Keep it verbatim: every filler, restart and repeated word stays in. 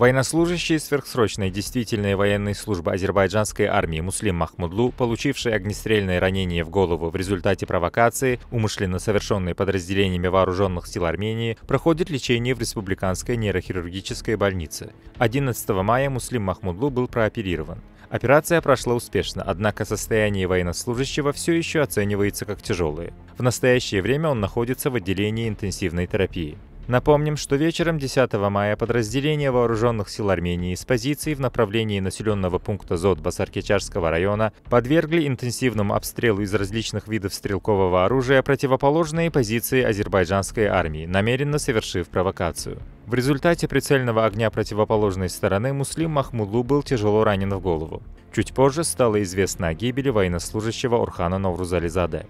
Военнослужащий сверхсрочной действительной военной службы азербайджанской армии Муслим Махмудлу, получивший огнестрельное ранение в голову в результате провокации, умышленно совершенной подразделениями вооруженных сил Армении, проходит лечение в республиканской нейрохирургической больнице. одиннадцатого мая Муслим Махмудлу был прооперирован. Операция прошла успешно, однако состояние военнослужащего все еще оценивается как тяжелое. В настоящее время он находится в отделении интенсивной терапии. Напомним, что вечером десятого мая подразделение вооруженных сил Армении с позиций в направлении населенного пункта Зодбасаркичарского района подвергли интенсивному обстрелу из различных видов стрелкового оружия противоположные позиции азербайджанской армии, намеренно совершив провокацию. В результате прицельного огня противоположной стороны Муслим Махмудлу был тяжело ранен в голову. Чуть позже стало известно о гибели военнослужащего Урхана Новрузализаде.